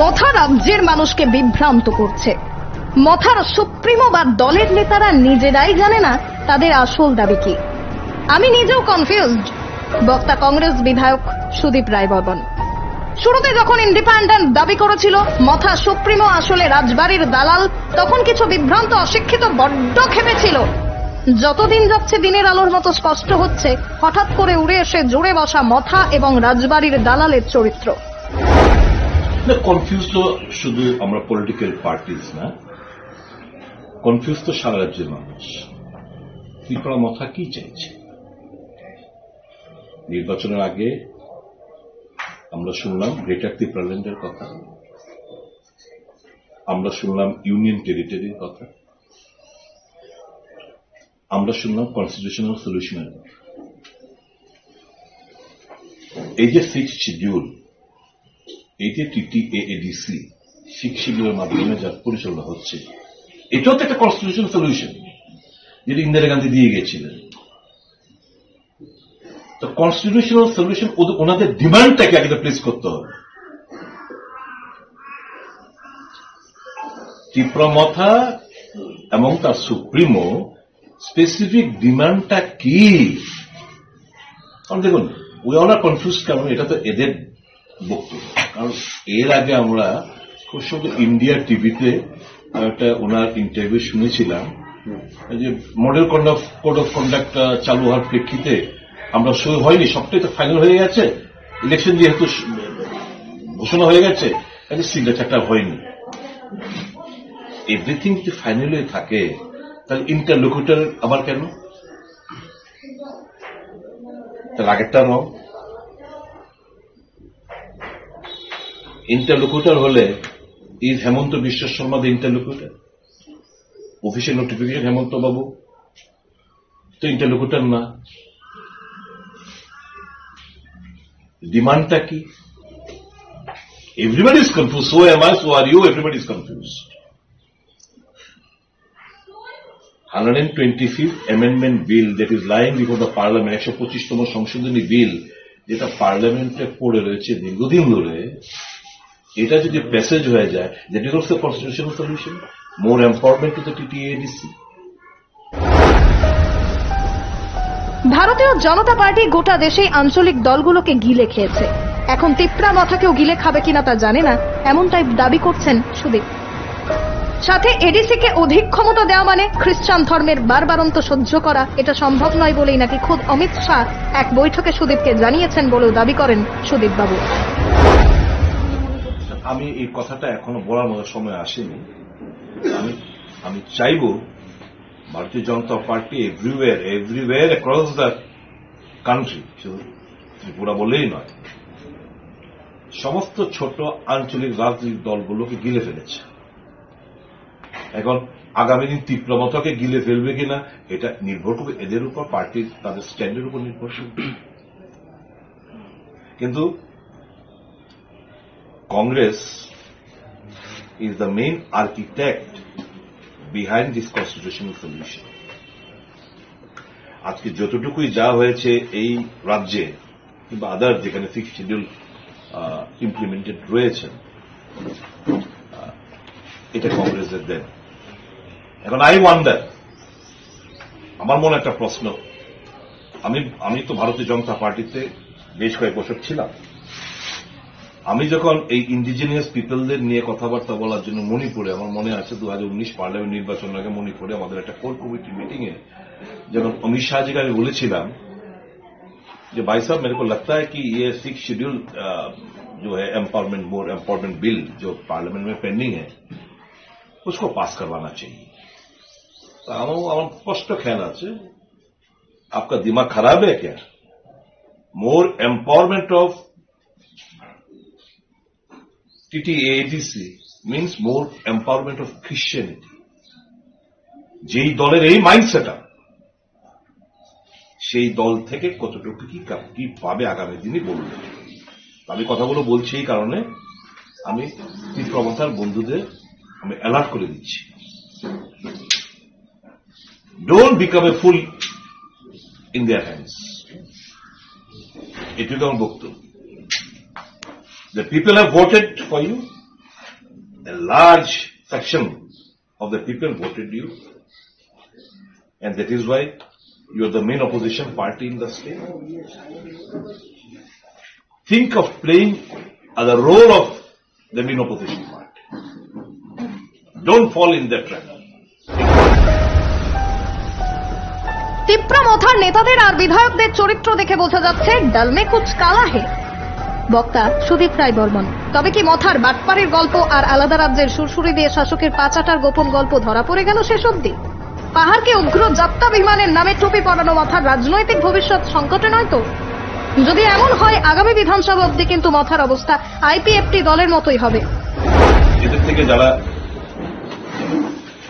মথা রাজ্যের মানুষকে বিভ্রান্ত করছে। মথার সুপ্রিমো বা দলের নেতারা নিজেরাই জানে না তাদের আসল দাবি কি। আমি নিজেও কনফিউজড। বক্তা কংগ্রেস বিধায়ক সুদীপ রায় বর্মন। শুরুতে যখন ইন্ডিপেন্ডেন্ট দাবি করেছিল মথা সুপ্রিমো আসলে রাজবাড়ির দালাল, তখন কিছু বিভ্রান্ত অশিক্ষিত বড্ড খেপেছিল। যতদিন যাচ্ছে দিনের আলোর মতো স্পষ্ট হচ্ছে হঠাৎ করে উড়ে এসে জুড়ে বসা মথা এবং রাজবাড়ির দালালের চরিত্র। কনফিউজ তো শুধু আমরা পলিটিক্যাল পার্টিজ না, কনফিউজ তো সারা রাজ্যের মানুষ। ত্রিপুরা মথা কি চাইছে? নির্বাচনের আগে আমরা শুনলাম গ্রেটার ত্রিপ্রাল্যান্ডের কথা, আমরা শুনলাম ইউনিয়ন টেরিটরির কথা, আমরা শুনলাম কনস্টিটিউশনাল সলিউশনের কথা। এই যে 6th শিডিউল, এই যে টিটিএডিসি 6th শিডিউলের মাধ্যমে যা পরিচালনা হচ্ছে, এটাও তো একটা কনস্টিটিউশনাল সলিউশন, যেটা ইন্দিরা গান্ধী দিয়ে গেছিলেন। তো কনস্টিটিউশনাল সলিউশন ওনাদের ডিমান্ডটাকে আগে প্লেস করতে হবে। ত্রিপুরা মথা এবং তার সুপ্রিমো স্পেসিফিক ডিমান্ডটা কি? কারণ দেখুন, উই অল আর কনফিউজ, কারণ এটা তো এদের বক্তব্য। কারণ এর আগে আমরা খুব শুধু ইন্ডিয়া টিভিতে একটা ওনার ইন্টারভিউ শুনেছিলাম যে মডেল কোড অফ কন্ডাক্টটা চালু হওয়ার প্রেক্ষিতে আমরা শুরু হয়নি, সবটাই তো ফাইনাল হয়ে গেছে, ইলেকশন যেহেতু ঘোষণা হয়ে গেছে, সিগনেচারটা হয়নি। এভরিথিং যদি ফাইনাল হয়ে থাকে তাহলে ইন্টারলোকুটার আবার কেন? তাহলে আগেরটা নাও। ইন্টারলোকুটার হলে is Hemanta Biswa Sarma the interlocutor? Official notification Hemanta বাবু তো ইন্টারলোকুটার না। ডিমান্ডটা কি? Everybody is confuse, so am I, so are you, everybody is confuse. 125th amendment bill that is lying before the parliament, 125তম সংশোধনী বিল যেটা পার্লামেন্টে পড়ে রয়েছে দীর্ঘদিন ধরে, এটা যদি প্যাসেজ হয়ে যায়, that is also constitutional solution, more empowerment to the TTADC. Bharatiya Janata party গোটা দেশে আঞ্চলিক দলগুলোকে গিলে খেয়েছে, এখন ত্রিপুরা মথাকেও গিলে খাবে কিনা তা জানে না, এমনটাই দাবি করছেন সুদীপ। সাথে এডিসি কে অধিক ক্ষমতা দেওয়া মানে খ্রিস্টান ধর্মের বারবারন্ত সহ্য করা, এটা সম্ভব নয় বলেই নাকি খোদ অমিত শাহ এক বৈঠকে সুদীপকে জানিয়েছেন বলেও দাবি করেন সুদীপ বাবু। আমি এই কথাটা এখনো বলার মতো সময় আসেনি। আমি চাইব Bharatiya Janata Party everywhere across the country, Tripura বলেই নয়, সমস্ত ছোট আঞ্চলিক রাজনৈতিক দলগুলোকে গিলে ফেলেছে। এখন আগামী দিন ত্রিপুরা মথাকে গিলে ফেলবে কিনা এটা নির্ভর করবে এদের উপর, পার্টির তাদের স্ট্যান্ডের উপর নির্ভরশীল। কিন্তু Congress is the main architect behind this constitutional solution. আজকে যতটুকুই যা হয়েছে এই রাজ্যে কিংবা আদার যেখানে 6th শিডিউল ইমপ্লিমেন্টেড রয়েছে, এটা কংগ্রেসের দেন। এখন আই ওয়ান্ডার, আমার মনে একটা প্রশ্ন, আমি তো ভারতীয় জনতা পার্টিতে বেশ কয়েক বছর ছিলাম। আমি যখন এই ইন্ডিজিনিয়াস পিপলদের নিয়ে কথাবার্তা বলার জন্য মণিপুরে, আমার মনে আছে 2019 পার্লামেন্ট নির্বাচনের আগে মণিপুরে আমাদের একটা কোর কমিটি মিটিংয়ে যখন অমিত শাহজিকে আমি বলেছিলাম যে ভাই সাহেব মেরে কো লাগতা হ্যায় কি ইয়ে 6th শিডিউল जो है एम्पावरमेंट मोर एम्पावरमेंट बिल जो पार्लियामेंट में पेंडिंग है उसको पास करवाना चाहिए। तो हम स्पष्ट ख्याल আছে, आपका दिमाग खराब है क्या? More empowerment of TTADC means more empowerment of Christianity. যেই দলের এই মাইন্ডসেট, সেই দল থেকে কতটুকু কি পাবে আগামী দিনে বলবে। আমি কথাগুলো বলছি এই কারণে, আমি ত্রিপুরা মথার বন্ধুদের আমি অ্যালার্ট করে দিচ্ছি, don't become a fool in their hands. এটুকু আমার বক্তব্য। The people have voted for you, a large section of the people voted you, and that is why you are the main opposition party in the state. Think of playing the role of the main opposition party. Don't fall in that trap. তিপ্রামথার নেতাদের আর বিধায়কদের চরিত্র দেখে বোঝা যাচ্ছে ডালমে কুচ কালা হে। বক্তা সুদীপ রায় বর্মন। তবে কি মথার বাটপাড়ের গল্প আর আলাদা রাজ্যের সুরসুরি দিয়ে শাসকের পাঁচাটার গোপন গল্প ধরা পড়ে গেল শেষ অবধি? পাহাড়কে উগ্র জাপ্তা বিমানের নামে টুপি পরানো মথার রাজনৈতিক ভবিষ্যৎ সংকটে নয় তো? যদি এমন হয় আগামী বিধানসভা অবধি কিন্তু মথার অবস্থা আইপিএফটি দলের মতোই হবে। এদের থেকে যারা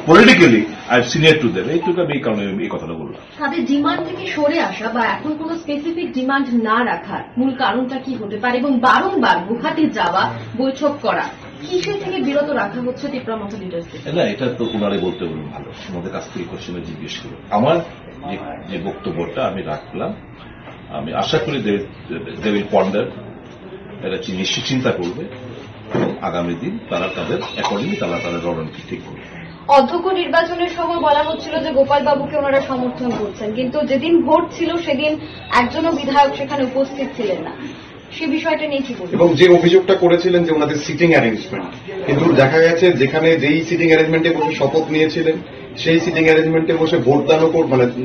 politically I senior to Deb, এইটুকু আমি এই কথাটা বললাম। তাদের ডিমান্ড থেকে সরে আসা বা এখন কোনো স্পেসিফিক ডিমান্ড না রাখার মূল কারণটা কি হতে পারে, এবং বারংবার গুহাতে যাওয়া, বৈঠক করা, কিসের থেকে বিরত রাখা হচ্ছে তিপ্রামথা লিডারকে? না, এটা তো উনারে বলতে বলুন, ভালো আমাদের কাছ থেকে কোশ্চেনে জিজ্ঞেস করুন। আমার যে বক্তব্যটা আমি রাখলাম, আমি আশা করি দে উইল পন্ডার, এটা নিশ্চয়ই চিন্তা করবে এবং আগামী দিন তারা তাদের অ্যাকর্ডিংলি তারা তাদের রণনীতি ঠিক করবে। অধ্যক্ষ নির্বাচনের সময় বলা হচ্ছিল যে গোপাল বাবুকে ওনারা সমর্থন করছেন, কিন্তু যেদিন ভোট ছিল সেদিন একজনও বিধায়ক সেখানে উপস্থিত ছিলেন না, সে বিষয়টা নিয়ে কি বলবেন? এবং যে অভিযোগটা করেছিলেন যে ওনাদের সিটিং অ্যারেঞ্জমেন্ট, কিন্তু দেখা গেছে যেখানে যেই সিটিং অ্যারেঞ্জমেন্টে বসে শপথ নিয়েছিলেন সেই সিটিং অ্যারেঞ্জমেন্টে বসে ভোটদানও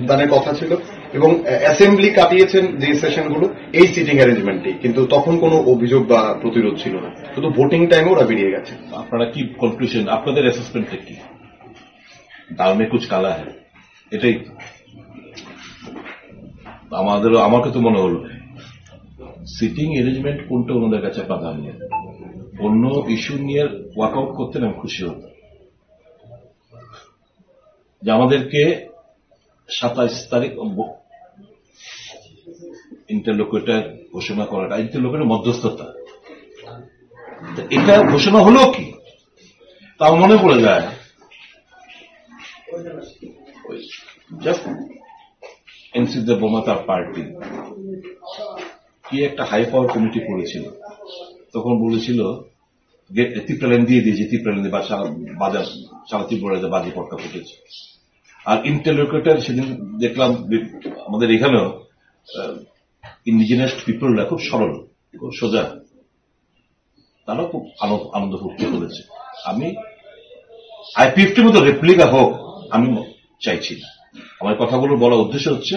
দানের কথা ছিল, এবং অ্যাসেম্বলি কাটিয়েছেন যে সেশনগুলো এই সিটিং অ্যারেঞ্জমেন্টেই, কিন্তু তখন কোনো অভিযোগ বা প্রতিরোধ ছিল না, শুধু ভোটিং টাইমে ওরা বেরিয়ে গেছে। আপনারা কি কনক্লুশন, আপনাদের অ্যাসেসমেন্টটা কি? ডালমে কুচ কালা হ্যাঁ, এটাই আমাদেরও, আমাকে তো মনে হল সিটিং অ্যারেঞ্জমেন্ট কোনটা ওনাদের কাছে প্রাধান্য। অন্য ইস্যু নিয়ে ওয়াক আউট করতে আমি খুশি হতাম, যে আমাদেরকে 27 তারিখ ইন্টারলোকেটার ঘোষণা করাটা ইন্টারলোকেটার মধ্যস্থতা, এটা ঘোষণা হলো কি তা মনে পড়ে যায়। জাস্ট এনসি দেব মমতার পার্টি কি একটা হাই পাওয়ার কমিটি করেছিল, তখন বলেছিল ত্রিপ্রালেন দিয়ে দিয়েছে, ত্রিপ্রালেন দিয়ে বাজার সারা ত্রিপুরার বাজি পটকা ফুটেছে। আর ইন্টারলোকেটার সেদিন দেখলাম আমাদের এখানেও ইন্ডিজিনিয়াস পিপলরা খুব সরল, খুব সোজা, তারাও খুব আনন্দ ফুর্তি করেছে। আমি আইপিএফটির মতো রেপ্লিকা হোক আমি চাইছি না। আমার কথাগুলো বলার উদ্দেশ্য হচ্ছে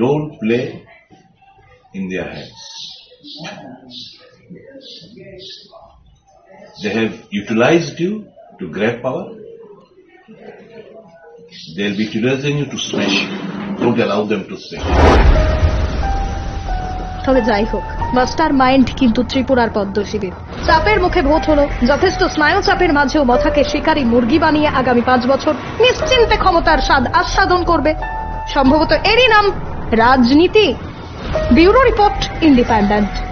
don't play in their hands, they have utilized you to grab power, they will be utilizing you to smash you, don't allow them to smash. তবে যাই হোক, মাস্টার মাইন্ড কিন্তু ত্রিপুরার পদ্মশিবির। চাপের মুখে ভোট হলো, যথেষ্ট স্নায়ু চাপের মাঝেও মথাকে শিকারী মুরগি বানিয়ে আগামী 5 বছর নিশ্চিন্তে ক্ষমতার স্বাদ আস্বাদন করবে। সম্ভবত এরই নাম রাজনীতি। Bureau report, independent.